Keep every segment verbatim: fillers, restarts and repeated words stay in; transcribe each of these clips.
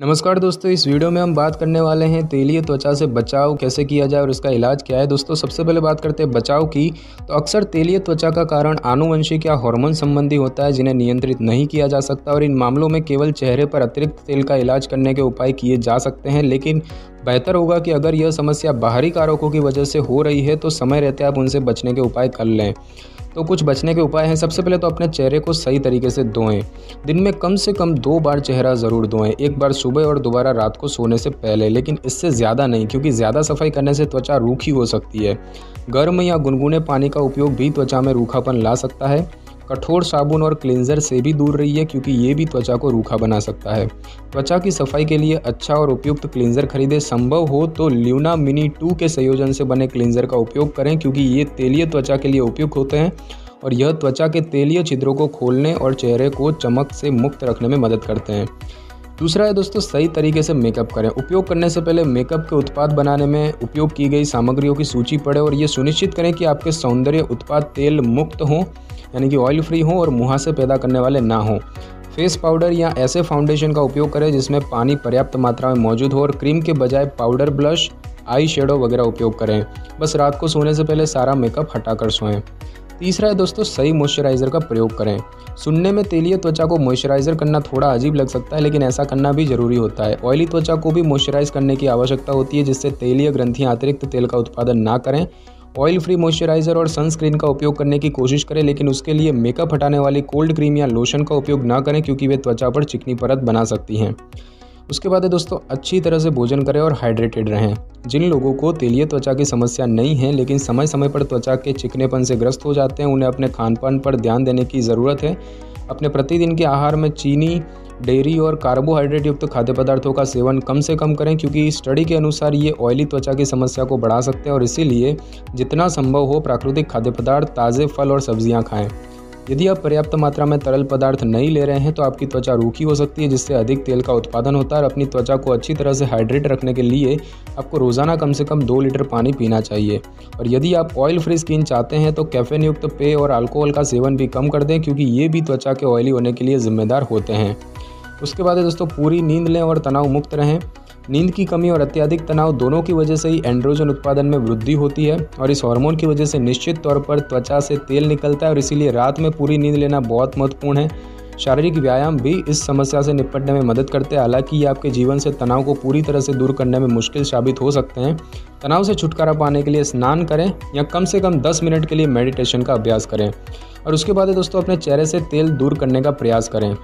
नमस्कार दोस्तों, इस वीडियो में हम बात करने वाले हैं तेलीय त्वचा से बचाव कैसे किया जाए और इसका इलाज क्या है। दोस्तों सबसे पहले बात करते हैं बचाव की, तो अक्सर तेलीय त्वचा का कारण आनुवंशिक या हार्मोन संबंधी होता है जिन्हें नियंत्रित नहीं किया जा सकता और इन मामलों में केवल चेहरे पर अतिरिक्त तेल का इलाज करने के उपाय किए जा सकते हैं। लेकिन बेहतर होगा कि अगर यह समस्या बाहरी कारकों की वजह से हो रही है तो समय रहते आप उनसे बचने के उपाय कर लें। तो कुछ बचने के उपाय हैं। सबसे पहले तो अपने चेहरे को सही तरीके से धोएं। दिन में कम से कम दो बार चेहरा ज़रूर धोएं, एक बार सुबह और दोबारा रात को सोने से पहले, लेकिन इससे ज़्यादा नहीं, क्योंकि ज़्यादा सफाई करने से त्वचा रूखी हो सकती है। गर्म या गुनगुने पानी का उपयोग भी त्वचा में रूखापन ला सकता है। कठोर साबुन और क्लींजर से भी दूर रहिए क्योंकि ये भी त्वचा को रूखा बना सकता है। त्वचा की सफाई के लिए अच्छा और उपयुक्त क्लींजर खरीदें। संभव हो तो ल्यूना मिनी टू के संयोजन से बने क्लींजर का उपयोग करें क्योंकि ये तेलीय त्वचा के लिए उपयुक्त होते हैं और यह त्वचा के तेलीय छिद्रों को खोलने और चेहरे को चमक से मुक्त रखने में मदद करते हैं। दूसरा है दोस्तों, सही तरीके से मेकअप करें। उपयोग करने से पहले मेकअप के उत्पाद बनाने में उपयोग की गई सामग्रियों की सूची पढ़ें और ये सुनिश्चित करें कि आपके सौंदर्य उत्पाद तेल मुक्त हों, यानी कि ऑयल फ्री हों और मुहासे पैदा करने वाले ना हों। फेस पाउडर या ऐसे फाउंडेशन का उपयोग करें जिसमें पानी पर्याप्त मात्रा में मौजूद हो और क्रीम के बजाय पाउडर, ब्लश, आई शेडो वगैरह उपयोग करें। बस रात को सोने से पहले सारा मेकअप हटाकर सोएं। तीसरा है दोस्तों, सही मॉइस्चराइज़र का प्रयोग करें। सुनने में तेलीय त्वचा को मॉइस्चराइज़र करना थोड़ा अजीब लग सकता है लेकिन ऐसा करना भी ज़रूरी होता है। ऑयली त्वचा को भी मॉइस्चराइज़ करने की आवश्यकता होती है जिससे तेलीय ग्रंथियां अतिरिक्त तेल का उत्पादन ना करें। ऑयल फ्री मॉइस्चराइज़र और सनस्क्रीन का उपयोग करने की कोशिश करें लेकिन उसके लिए मेकअप हटाने वाली कोल्ड क्रीम या लोशन का उपयोग ना करें क्योंकि वे त्वचा पर चिकनी परत बना सकती हैं। उसके बाद है दोस्तों, अच्छी तरह से भोजन करें और हाइड्रेटेड रहें। जिन लोगों को तेलीय त्वचा की समस्या नहीं है लेकिन समय समय पर त्वचा के चिकनेपन से ग्रस्त हो जाते हैं, उन्हें अपने खानपान पर ध्यान देने की ज़रूरत है। अपने प्रतिदिन के आहार में चीनी, डेयरी और कार्बोहाइड्रेट युक्त खाद्य पदार्थों का सेवन कम से कम करें क्योंकि स्टडी के अनुसार ये ऑयली त्वचा की समस्या को बढ़ा सकते हैं और इसीलिए जितना संभव हो प्राकृतिक खाद्य पदार्थ, ताज़े फल और सब्जियां खाएं। यदि आप पर्याप्त मात्रा में तरल पदार्थ नहीं ले रहे हैं तो आपकी त्वचा रूखी हो सकती है जिससे अधिक तेल का उत्पादन होता है। और अपनी त्वचा को अच्छी तरह से हाइड्रेट रखने के लिए आपको रोज़ाना कम से कम दो लीटर पानी पीना चाहिए। और यदि आप ऑयल फ्री स्किन चाहते हैं तो कैफीन युक्त पेय और अल्कोहल का सेवन भी कम कर दें क्योंकि ये भी त्वचा के ऑयली होने के लिए जिम्मेदार होते हैं। उसके बाद दोस्तों, पूरी नींद लें और तनाव मुक्त रहें। नींद की कमी और अत्यधिक तनाव दोनों की वजह से ही एंड्रोजन उत्पादन में वृद्धि होती है और इस हार्मोन की वजह से निश्चित तौर पर त्वचा से तेल निकलता है और इसीलिए रात में पूरी नींद लेना बहुत महत्वपूर्ण है। शारीरिक व्यायाम भी इस समस्या से निपटने में मदद करते हैं। हालांकि ये आपके जीवन से तनाव को पूरी तरह से दूर करने में मुश्किल साबित हो सकते हैं। तनाव से छुटकारा पाने के लिए स्नान करें या कम से कम दस मिनट के लिए मेडिटेशन का अभ्यास करें। और उसके बाद दोस्तों, अपने चेहरे से तेल दूर करने का प्रयास करें।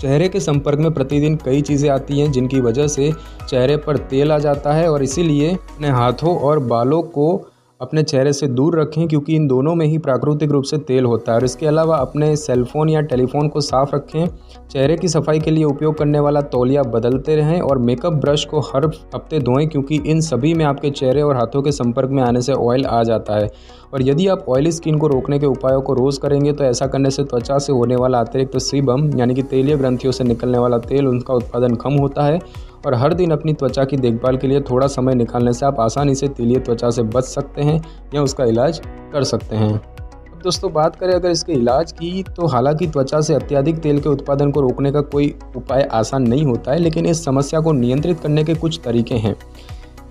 चेहरे के संपर्क में प्रतिदिन कई चीज़ें आती हैं जिनकी वजह से चेहरे पर तेल आ जाता है और इसीलिए अपने हाथों और बालों को अपने चेहरे से दूर रखें क्योंकि इन दोनों में ही प्राकृतिक रूप से तेल होता है। और इसके अलावा अपने सेलफोन या टेलीफोन को साफ रखें। चेहरे की सफाई के लिए उपयोग करने वाला तौलिया बदलते रहें और मेकअप ब्रश को हर हफ्ते धोएं क्योंकि इन सभी में आपके चेहरे और हाथों के संपर्क में आने से ऑयल आ जाता है। और यदि आप ऑयली स्किन को रोकने के उपायों को रोज़ करेंगे तो ऐसा करने से त्वचा से होने वाला अतिरिक्त सीबम, यानी कि तेलीय ग्रंथियों से निकलने वाला तेल, उनका उत्पादन कम होता है। और हर दिन अपनी त्वचा की देखभाल के लिए थोड़ा समय निकालने से आप आसानी से तेलीय त्वचा से बच सकते हैं या उसका इलाज कर सकते हैं। अब दोस्तों बात करें अगर इसके इलाज की, तो हालांकि त्वचा से अत्यधिक तेल के उत्पादन को रोकने का कोई उपाय आसान नहीं होता है लेकिन इस समस्या को नियंत्रित करने के कुछ तरीके हैं।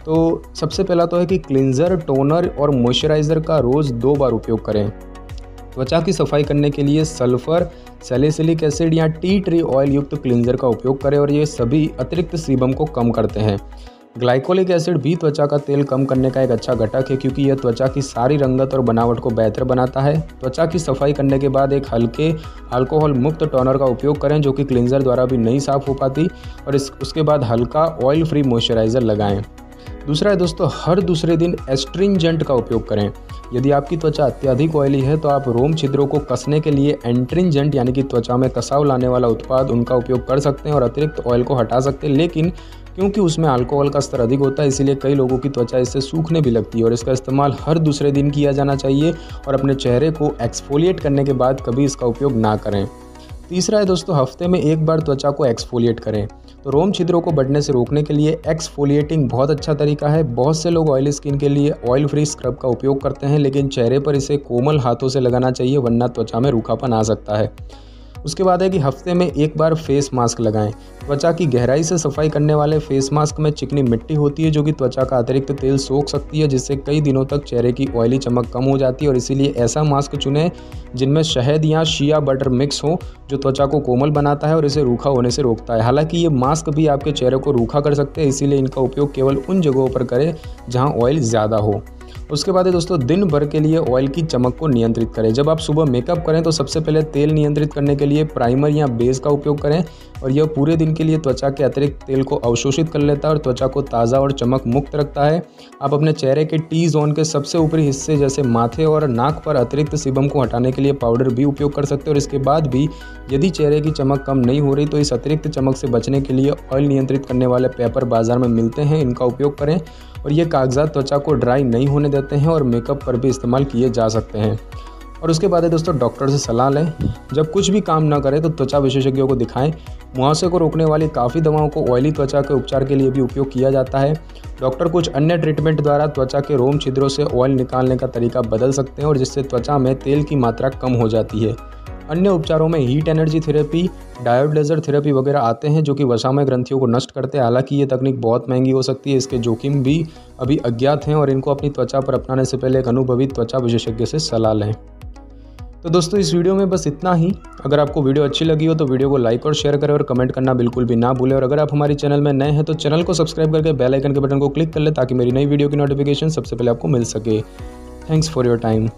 तो सबसे पहला तो है कि क्लींजर, टोनर और मॉइस्चराइज़र का रोज़ दो बार उपयोग करें। त्वचा की सफाई करने के लिए सल्फ़र, सैलिसिलिक एसिड या टी ट्री ऑयल युक्त क्लींजर का उपयोग करें और ये सभी अतिरिक्त सीबम को कम करते हैं। ग्लाइकोलिक एसिड भी त्वचा का तेल कम करने का एक अच्छा घटक है क्योंकि यह त्वचा की सारी रंगत और बनावट को बेहतर बनाता है। त्वचा की सफाई करने के बाद एक हल्के अल्कोहल मुक्त टोनर का उपयोग करें जो कि क्लींजर द्वारा भी नहीं साफ हो पाती, और इस उसके बाद हल्का ऑयल फ्री मॉइस्चराइज़र लगाएँ। दूसरा है दोस्तों, हर दूसरे दिन एस्ट्रिंजेंट का उपयोग करें। यदि आपकी त्वचा अत्यधिक ऑयली है तो आप रोम छिद्रों को कसने के लिए एस्ट्रिंजेंट, यानी कि त्वचा में कसाव लाने वाला उत्पाद, उनका उपयोग कर सकते हैं और अतिरिक्त ऑयल को हटा सकते हैं। लेकिन क्योंकि उसमें अल्कोहल का स्तर अधिक होता है इसलिए कई लोगों की त्वचा इससे सूखने भी लगती है और इसका इस्तेमाल हर दूसरे दिन किया जाना चाहिए और अपने चेहरे को एक्सफोलिएट करने के बाद कभी इसका उपयोग ना करें। तीसरा है दोस्तों, हफ्ते में एक बार त्वचा को एक्सफोलिएट करें। तो रोम छिद्रों को बढ़ने से रोकने के लिए एक्सफोलिएटिंग बहुत अच्छा तरीका है। बहुत से लोग ऑयली स्किन के लिए ऑयल फ्री स्क्रब का उपयोग करते हैं लेकिन चेहरे पर इसे कोमल हाथों से लगाना चाहिए वरना त्वचा में रूखापन आ सकता है। उसके बाद है कि हफ्ते में एक बार फेस मास्क लगाएं। त्वचा की गहराई से सफाई करने वाले फेस मास्क में चिकनी मिट्टी होती है जो कि त्वचा का अतिरिक्त तेल सोख सकती है, जिससे कई दिनों तक चेहरे की ऑयली चमक कम हो जाती है। और इसीलिए ऐसा मास्क चुनें जिनमें शहद या शिया बटर मिक्स हो, जो त्वचा को कोमल बनाता है और इसे रूखा होने से रोकता है। हालांकि ये मास्क भी आपके चेहरे को रूखा कर सकते हैं, इसीलिए इनका उपयोग केवल उन जगहों पर करें जहाँ ऑयल ज़्यादा हो। उसके बाद दोस्तों, दिन भर के लिए ऑयल की चमक को नियंत्रित करें। जब आप सुबह मेकअप करें तो सबसे पहले तेल नियंत्रित करने के लिए प्राइमर या बेस का उपयोग करें, और यह पूरे दिन के लिए त्वचा के अतिरिक्त तेल को अवशोषित कर लेता है और त्वचा को ताज़ा और चमक मुक्त रखता है। आप अपने चेहरे के टी जोन के सबसे ऊपरी हिस्से जैसे माथे और नाक पर अतिरिक्त सीबम को हटाने के लिए पाउडर भी उपयोग कर सकते हैं। और इसके बाद भी यदि चेहरे की चमक कम नहीं हो रही तो इस अतिरिक्त चमक से बचने के लिए ऑयल नियंत्रित करने वाले पेपर बाजार में मिलते हैं, इनका उपयोग करें। और ये कागजात त्वचा को ड्राई नहीं होने देते हैं और मेकअप पर भी इस्तेमाल किए जा सकते हैं। और उसके बाद है दोस्तों, डॉक्टर से सलाह लें। जब कुछ भी काम ना करें तो त्वचा विशेषज्ञों को दिखाएं। मुहासे को रोकने वाली काफ़ी दवाओं को ऑयली त्वचा के उपचार के लिए भी उपयोग किया जाता है। डॉक्टर कुछ अन्य ट्रीटमेंट द्वारा त्वचा के रोम छिद्रों से ऑयल निकालने का तरीका बदल सकते हैं, और जिससे त्वचा में तेल की मात्रा कम हो जाती है। अन्य उपचारों में heat energy therapy, diode laser therapy वगैरह आते हैं, जो कि वसा में ग्रंथियों को नष्ट करते हैं। हालांकि ये तकनीक बहुत महंगी हो सकती है, इसके जोखिम भी अभी अज्ञात हैं, और इनको अपनी त्वचा पर अपनाने से पहले एक अनुभवी त्वचा विशेषज्ञ से सलाह लें। तो दोस्तों, इस वीडियो में बस इतना ही। अगर आपको वीडियो अच्छी लगी हो तो वीडियो को लाइक और शेयर करें, और कमेंट करना बिल्कुल भी ना भूलें। और अगर आप हमारे चैनल में नए हैं तो चैनल को सब्सक्राइब करके बेल आइकन के बटन को क्लिक कर लें, ताकि मेरी नई वीडियो की नोटिफिकेशन सबसे पहले आपको मिल सके। Thanks for your time.